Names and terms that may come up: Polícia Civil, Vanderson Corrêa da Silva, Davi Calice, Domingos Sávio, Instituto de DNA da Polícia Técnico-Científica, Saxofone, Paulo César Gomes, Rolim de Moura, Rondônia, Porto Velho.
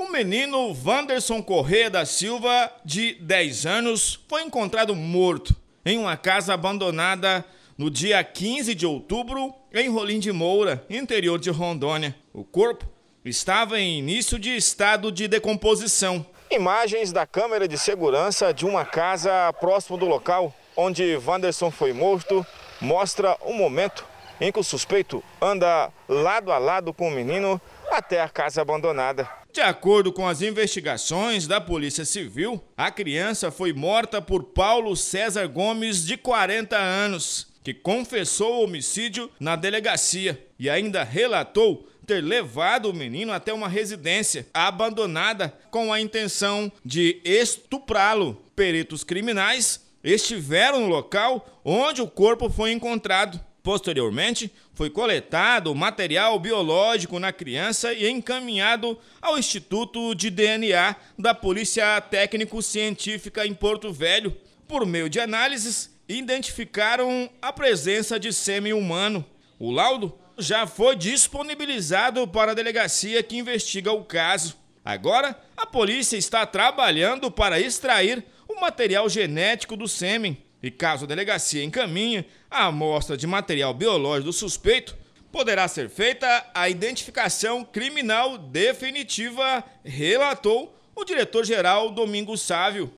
O menino Vanderson Corrêa da Silva, de 10 anos, foi encontrado morto em uma casa abandonada no dia 15 de outubro, em Rolim de Moura, interior de Rondônia. O corpo estava em início de estado de decomposição. Imagens da câmera de segurança de uma casa próximo do local onde Vanderson foi morto mostra o momento em que o suspeito anda lado a lado com o menino até a casa abandonada. De acordo com as investigações da Polícia Civil, a criança foi morta por Paulo César Gomes, de 40 anos, que confessou o homicídio na delegacia e ainda relatou ter levado o menino até uma residência abandonada com a intenção de estuprá-lo. Peritos criminais estiveram no local onde o corpo foi encontrado. Posteriormente, foi coletado material biológico na criança e encaminhado ao Instituto de DNA da Polícia Técnico-Científica em Porto Velho. Por meio de análises, identificaram a presença de sêmen humano. O laudo já foi disponibilizado para a delegacia que investiga o caso. Agora, a polícia está trabalhando para extrair o material genético do sêmen. E caso a delegacia encaminhe a amostra de material biológico do suspeito, poderá ser feita a identificação criminal definitiva, relatou o diretor-geral Domingos Sávio.